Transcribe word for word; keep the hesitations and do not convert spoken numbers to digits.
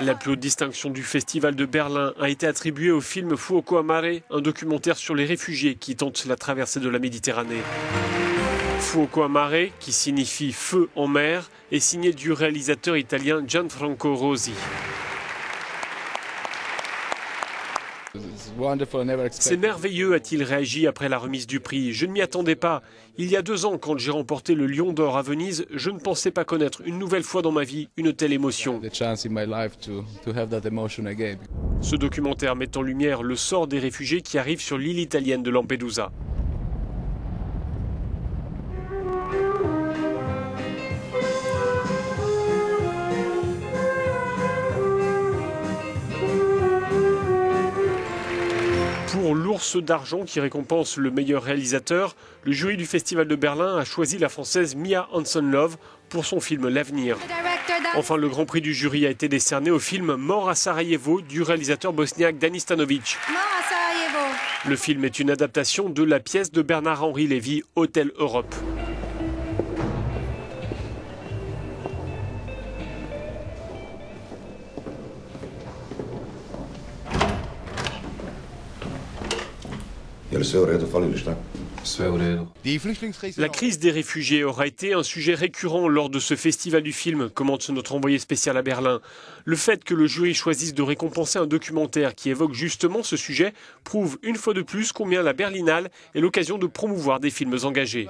La plus haute distinction du Festival de Berlin a été attribuée au film Fuocoammare, un documentaire sur les réfugiés qui tentent la traversée de la Méditerranée. Fuocoammare, qui signifie « feu en mer », est signé du réalisateur italien Gianfranco Rosi. C'est merveilleux, a-t-il réagi après la remise du prix. Je ne m'y attendais pas. Il y a deux ans, quand j'ai remporté le Lion d'Or à Venise, je ne pensais pas connaître une nouvelle fois dans ma vie une telle émotion. Ce documentaire met en lumière le sort des réfugiés qui arrivent sur l'île italienne de Lampedusa. Pour l'Ours d'argent qui récompense le meilleur réalisateur, le jury du Festival de Berlin a choisi la Française Mia Hansen-Løve pour son film L'Avenir. Enfin, le Grand Prix du jury a été décerné au film Mort à Sarajevo du réalisateur bosniaque Danis Tanovic. Le film est une adaptation de la pièce de Bernard-Henri Lévy, Hôtel Europe. La crise des réfugiés aura été un sujet récurrent lors de ce festival du film, commente notre envoyé spécial à Berlin. Le fait que le jury choisisse de récompenser un documentaire qui évoque justement ce sujet prouve une fois de plus combien la Berlinale est l'occasion de promouvoir des films engagés.